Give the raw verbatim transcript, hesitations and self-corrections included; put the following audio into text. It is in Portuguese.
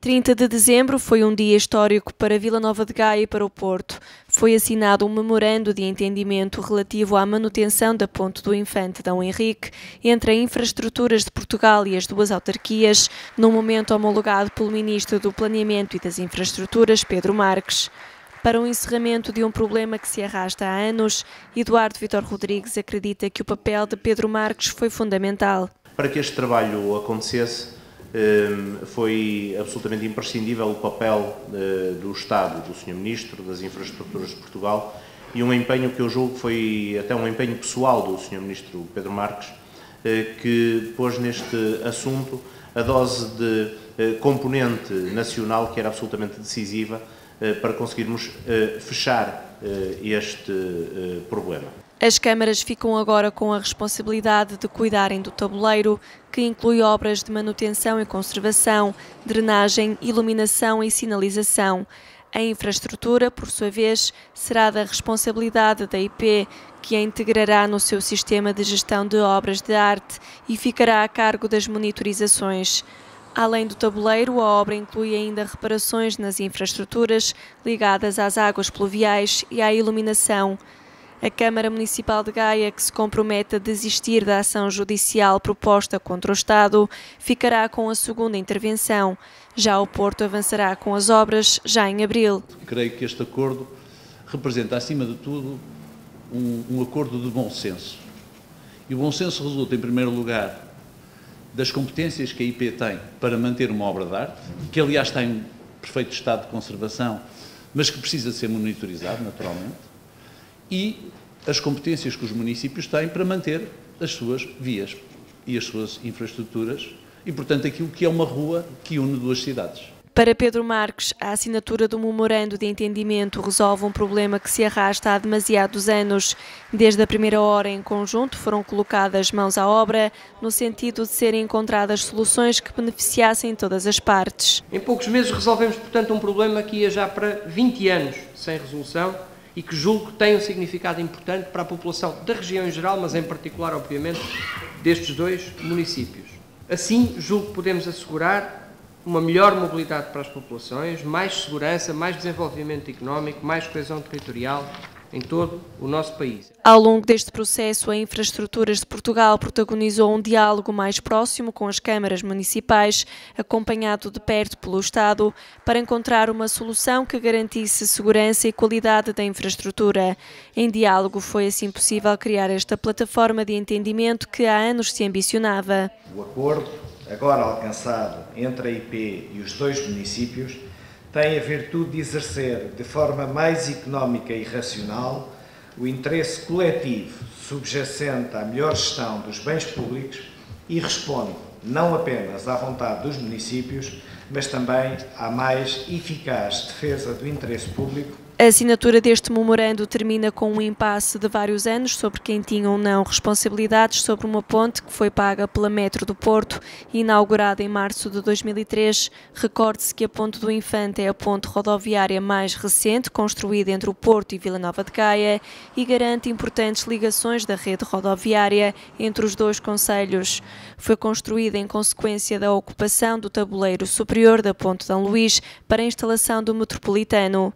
trinta de dezembro foi um dia histórico para Vila Nova de Gaia e para o Porto. Foi assinado um memorando de entendimento relativo à manutenção da Ponte do Infante D. Henrique entre a Infraestruturas de Portugal e as duas autarquias, num momento homologado pelo Ministro do Planeamento e das Infraestruturas, Pedro Marques. Para o encerramento de um problema que se arrasta há anos, Eduardo Vitor Rodrigues acredita que o papel de Pedro Marques foi fundamental. Para que este trabalho acontecesse, foi absolutamente imprescindível o papel do Estado, do senhor Ministro das Infraestruturas de Portugal, e um empenho que eu julgo que foi até um empenho pessoal do senhor Ministro Pedro Marques, que pôs neste assunto a dose de componente nacional que era absolutamente decisiva para conseguirmos fechar este problema. As câmaras ficam agora com a responsabilidade de cuidarem do tabuleiro, que inclui obras de manutenção e conservação, drenagem, iluminação e sinalização. A infraestrutura, por sua vez, será da responsabilidade da I P, que a integrará no seu sistema de gestão de obras de arte e ficará a cargo das monitorizações. Além do tabuleiro, a obra inclui ainda reparações nas infraestruturas ligadas às águas pluviais e à iluminação. A Câmara Municipal de Gaia, que se compromete a desistir da ação judicial proposta contra o Estado, ficará com a segunda intervenção. Já o Porto avançará com as obras já em abril. Creio que este acordo representa, acima de tudo, um, um acordo de bom senso. E o bom senso resulta, em primeiro lugar, das competências que a I P tem para manter uma obra de arte, que aliás está em perfeito estado de conservação, mas que precisa ser monitorizado, naturalmente, e as competências que os municípios têm para manter as suas vias e as suas infraestruturas e, portanto, aquilo que é uma rua que une duas cidades. Para Pedro Marques, a assinatura do memorando de entendimento resolve um problema que se arrasta há demasiados anos. Desde a primeira hora, em conjunto, foram colocadas mãos à obra no sentido de serem encontradas soluções que beneficiassem todas as partes. Em poucos meses resolvemos, portanto, um problema que ia já para vinte anos sem resolução, e que julgo que tem um significado importante para a população da região em geral, mas em particular, obviamente, destes dois municípios. Assim, julgo que podemos assegurar uma melhor mobilidade para as populações, mais segurança, mais desenvolvimento económico, mais coesão territorial em todo o nosso país. Ao longo deste processo, a Infraestruturas de Portugal protagonizou um diálogo mais próximo com as câmaras municipais, acompanhado de perto pelo Estado, para encontrar uma solução que garantisse segurança e qualidade da infraestrutura. Em diálogo, foi assim possível criar esta plataforma de entendimento que há anos se ambicionava. O acordo, agora alcançado entre a I P e os dois municípios, tem a virtude de exercer de forma mais económica e racional o interesse coletivo subjacente à melhor gestão dos bens públicos e responde não apenas à vontade dos municípios, mas também à mais eficaz defesa do interesse público. A assinatura deste memorando termina com um impasse de vários anos sobre quem tinha ou não responsabilidades sobre uma ponte que foi paga pela Metro do Porto e inaugurada em março de dois mil e três. Recorde-se que a Ponte do Infante é a ponte rodoviária mais recente construída entre o Porto e Vila Nova de Gaia e garante importantes ligações da rede rodoviária entre os dois concelhos. Foi construída em consequência da ocupação do tabuleiro superior da Ponte D. Luís para a instalação do metropolitano.